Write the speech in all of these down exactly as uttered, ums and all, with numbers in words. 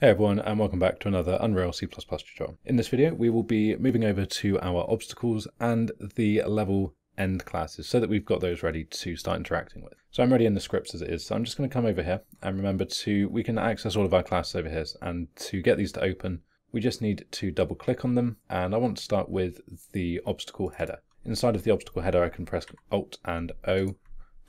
Hey everyone, and welcome back to another Unreal C plus plus tutorial. In this video, we will be moving over to our obstacles and the level end classes so that we've got those ready to start interacting with. So I'm already in the scripts as it is, so I'm just going to come over here and remember to, we can access all of our classes over here, and to get these to open, we just need to double click on them, and I want to start with the obstacle header. Inside of the obstacle header, I can press Alt and O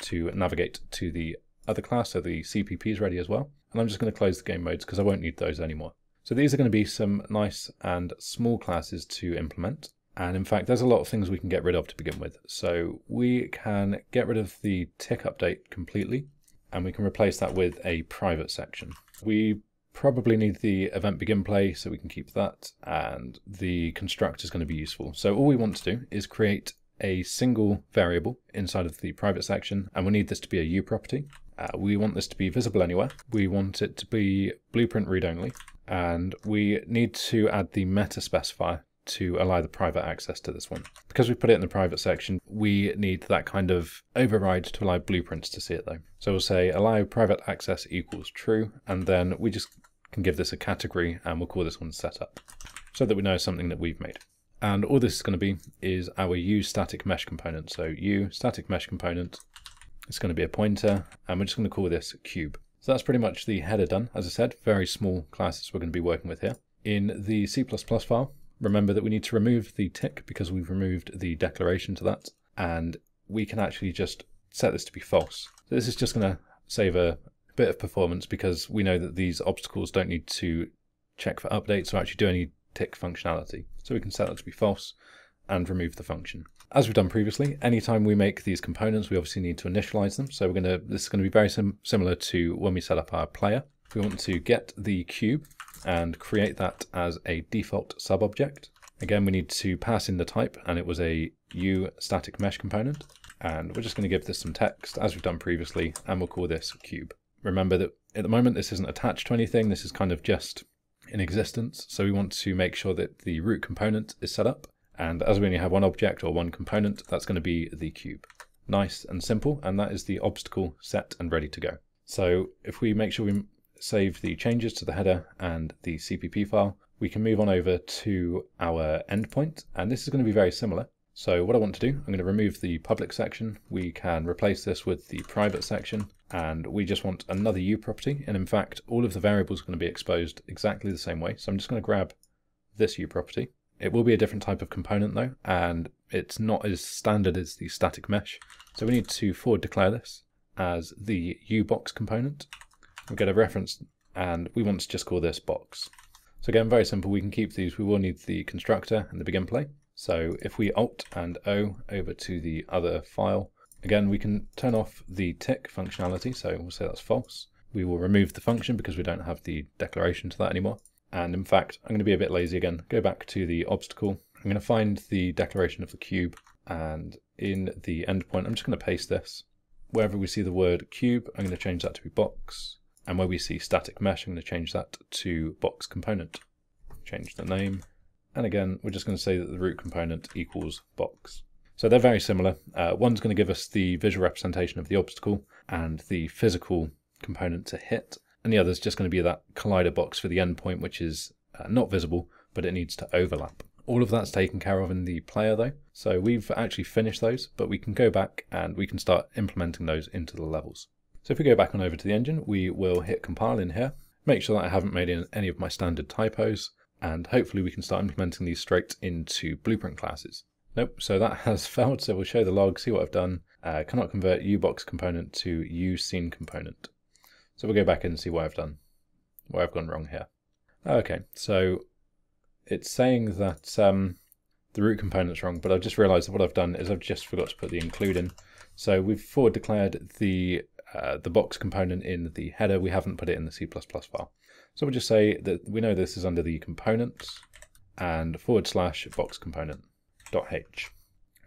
to navigate to the other class, so the C P P is ready as well. And I'm just going to close the game modes because I won't need those anymore. So these are going to be some nice and small classes to implement. And in fact, there's a lot of things we can get rid of to begin with. So we can get rid of the tick update completely, and we can replace that with a private section. We probably need the event begin play, so we can keep that, and the constructor is going to be useful. So all we want to do is create a single variable inside of the private section, and we need this to be a UProperty. Uh, we want this to be visible anywhere. We want it to be blueprint read only, and we need to add the meta specifier to allow the private access to this one. Because we put it in the private section, we need that kind of override to allow blueprints to see it though. So we'll say allow private access equals true, and then we just can give this a category, and we'll call this one setup, so that we know something that we've made. And all this is going to be is our UStaticMeshComponent. So UStaticMeshComponent, it's going to be a pointer, and we're just going to call this cube. So that's pretty much the header done. As I said, very small classes we're going to be working with here. In the C plus plus file, remember that we need to remove the tick because we've removed the declaration to that, and we can actually just set this to be false. So this is just going to save a bit of performance because we know that these obstacles don't need to check for updates or actually do any tick functionality. So we can set that to be false and remove the function. As we've done previously, anytime we make these components, we obviously need to initialize them. So we're going to, this is going to be very sim similar to when we set up our player. We want to get the cube and create that as a default sub object. Again, we need to pass in the type, and it was a UStaticMeshComponent. And we're just going to give this some text as we've done previously, and we'll call this cube. Remember that at the moment, this isn't attached to anything. This is kind of just in existence. So we want to make sure that the root component is set up. And as we only have one object or one component, that's going to be the cube. Nice and simple, and that is the obstacle set and ready to go. So if we make sure we save the changes to the header and the C P P file, we can move on over to our endpoint, and this is going to be very similar. So what I want to do, I'm going to remove the public section. We can replace this with the private section, and we just want another UProperty. And in fact, all of the variables are going to be exposed exactly the same way. So I'm just going to grab this UProperty. It will be a different type of component though, and it's not as standard as the static mesh. So we need to forward declare this as the UBoxComponent. We'll get a reference, and we want to just call this box. So again, very simple, we can keep these. We will need the constructor and the begin play. So if we Alt and O over to the other file, again, we can turn off the tick functionality. So we'll say that's false. We will remove the function because we don't have the declaration to that anymore. And in fact, I'm going to be a bit lazy again, go back to the obstacle. I'm going to find the declaration of the cube, and in the endpoint, I'm just going to paste this. Wherever we see the word cube, I'm going to change that to be box. And where we see static mesh, I'm going to change that to box component. Change the name. And again, we're just going to say that the root component equals box. So they're very similar. Uh, one's going to give us the visual representation of the obstacle and the physical component to hit. And the other is just going to be that collider box for the endpoint, which is uh, not visible, but it needs to overlap. All of that's taken care of in the player though. So we've actually finished those, but we can go back and we can start implementing those into the levels. So if we go back on over to the engine, we will hit compile in here, make sure that I haven't made any of my standard typos, and hopefully we can start implementing these straight into blueprint classes. Nope, so that has failed. So we'll show the log, see what I've done. Uh, cannot convert UBoxComponent to USceneComponent. So we'll go back and see what I've done, where I've gone wrong here. Okay, so it's saying that um, the root component's wrong, but I've just realized that what I've done is I've just forgot to put the include in. So we've forward declared the, uh, the box component in the header. We haven't put it in the C plus plus file. So we'll just say that we know this is under the components and forward slash box component dot h.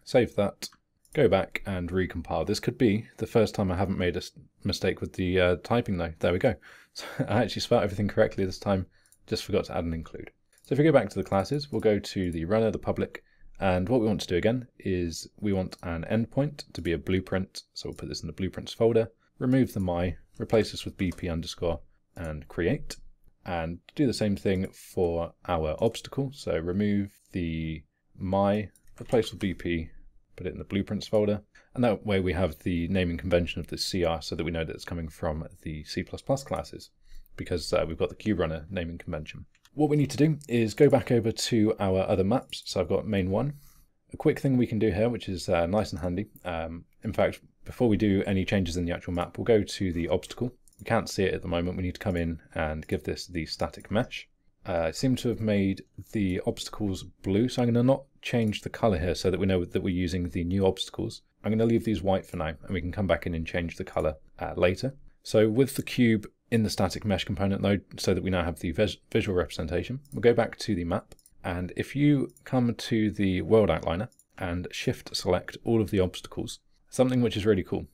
Save that. Go back and recompile. This could be the first time I haven't made a mistake with the uh, typing though. There we go. So I actually spelled everything correctly this time, just forgot to add an include. So if we go back to the classes, we'll go to the runner, the public, and what we want to do again is we want an endpoint to be a blueprint. So we'll put this in the blueprints folder, remove the my, replace this with bp underscore and create. and do the same thing for our obstacle. So remove the my, replace with B P, put it in the blueprints folder, and that way we have the naming convention of the C R so that we know that it's coming from the C plus plus classes, because uh, we've got the QRunner naming convention. What we need to do is go back over to our other maps. So I've got main one. A quick thing we can do here, which is uh, nice and handy. Um, in fact, before we do any changes in the actual map, we'll go to the obstacle. We can't see it at the moment. We need to come in and give this the static mesh. Uh, I seem to have made the obstacles blue, so I'm going to not change the color here so that we know that we're using the new obstacles. I'm going to leave these white for now, and we can come back in and change the color uh, later. So with the cube in the static mesh component though, so that we now have the vis visual representation, we'll go back to the map. And if you come to the world outliner and shift select all of the obstacles, something which is really cool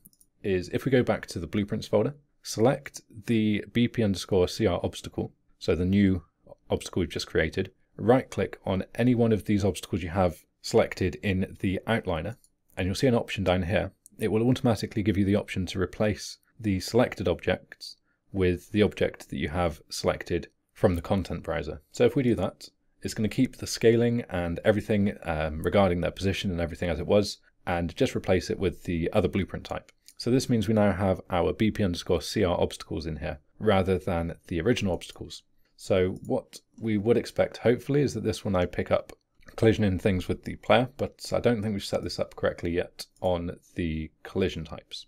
is if we go back to the blueprints folder, select the B P underscore C R obstacle, so the new obstacle we've just created, right click on any one of these obstacles you have selected in the outliner, and you'll see an option down here. It will automatically give you the option to replace the selected objects with the object that you have selected from the content browser. So if we do that, it's going to keep the scaling and everything um, regarding their position and everything as it was, and just replace it with the other blueprint type. So this means we now have our B P underscore C R obstacles in here rather than the original obstacles. So what we would expect hopefully is that this will now pick up collision and things with the player, but I don't think we've set this up correctly yet on the collision types.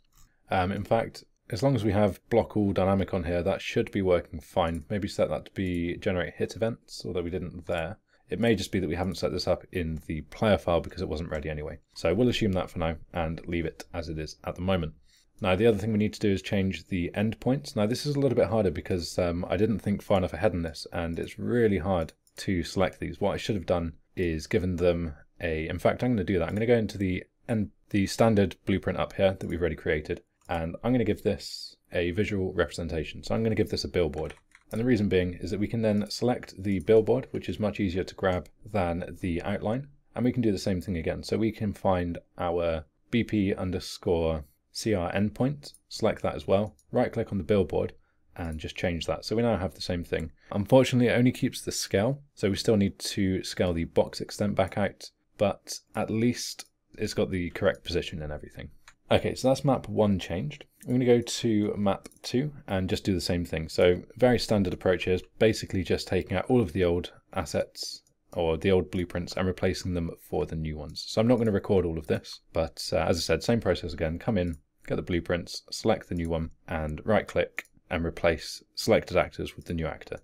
Um, in fact, as long as we have block all dynamic on here, that should be working fine. Maybe set that to be generate hit events, although we didn't there. It may just be that we haven't set this up in the player file because it wasn't ready anyway. So we'll assume that for now and leave it as it is at the moment. Now the other thing we need to do is change the endpoints. Now this is a little bit harder because um, I didn't think far enough ahead on this, and it's really hard to select these. What I should have done is given them a, in fact, I'm going to do that. I'm going to go into the, end, the standard blueprint up here that we've already created. And I'm going to give this a visual representation. So I'm going to give this a billboard. And the reason being is that we can then select the billboard, which is much easier to grab than the outline. And we can do the same thing again. So we can find our B P underscore C R endpoint, select that as well, right click on the billboard and just change that. So we now have the same thing. Unfortunately, it only keeps the scale. So we still need to scale the box extent back out, but at least it's got the correct position and everything. Okay, so that's map one changed. I'm going to go to map two and just do the same thing. So very standard approach here is basically just taking out all of the old assets or the old blueprints and replacing them for the new ones. So I'm not going to record all of this, but uh, as I said, same process again. Come in, get the blueprints, select the new one and right click and replace selected actors with the new actor.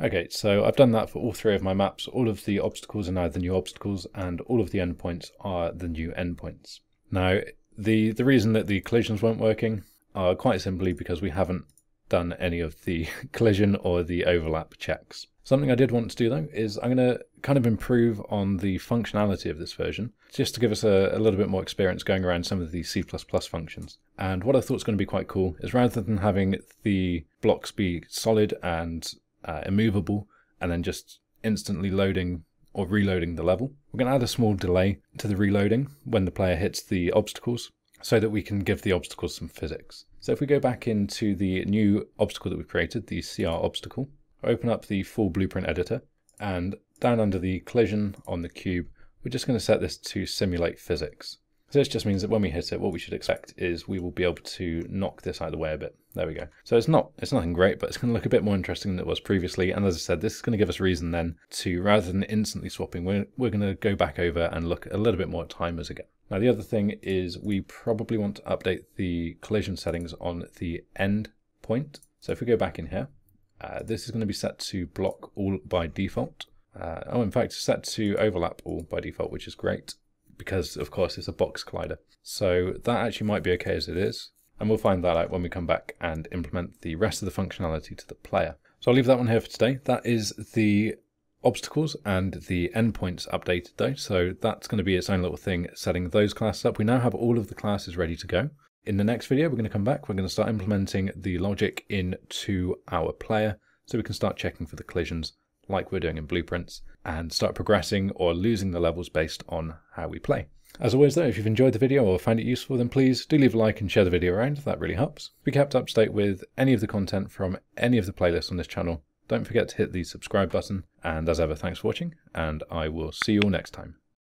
Okay, so I've done that for all three of my maps. All of the obstacles are now the new obstacles and all of the endpoints are the new endpoints. Now, The, the reason that the collisions weren't working are quite simply because we haven't done any of the collision or the overlap checks. Something I did want to do though is I'm going to kind of improve on the functionality of this version just to give us a, a little bit more experience going around some of the C plus plus functions. And what I thought was going to be quite cool is rather than having the blocks be solid and uh, immovable and then just instantly loading or reloading the level, we're going to add a small delay to the reloading when the player hits the obstacles so that we can give the obstacles some physics. So if we go back into the new obstacle that we created, the C R obstacle, open up the full blueprint editor, and down under the collision on the cube, we're just going to set this to simulate physics. So this just means that when we hit it, what we should expect is we will be able to knock this out of the way a bit. There we go. So it's not, it's nothing great, but it's going to look a bit more interesting than it was previously. And as I said, this is going to give us reason then to, rather than instantly swapping, we're, we're going to go back over and look a little bit more at timers again. Now the other thing is we probably want to update the collision settings on the end point. So if we go back in here, uh, this is going to be set to block all by default. Uh, oh, in fact, it's set to overlap all by default, which is great, because of course it's a box collider. So that actually might be okay as it is, and we'll find that out when we come back and implement the rest of the functionality to the player. So I'll leave that one here for today. That is the obstacles and the endpoints updated though, so that's going to be its own little thing, setting those classes up. We now have all of the classes ready to go. In the next video we're going to come back, we're going to start implementing the logic into our player so we can start checking for the collisions like we're doing in blueprints and start progressing or losing the levels based on how we play. As always though, if you've enjoyed the video or found it useful, then please do leave a like and share the video around. That really helps. Be kept up to date with any of the content from any of the playlists on this channel Don't forget to hit the subscribe button, and as ever, thanks for watching, and I will see you all next time.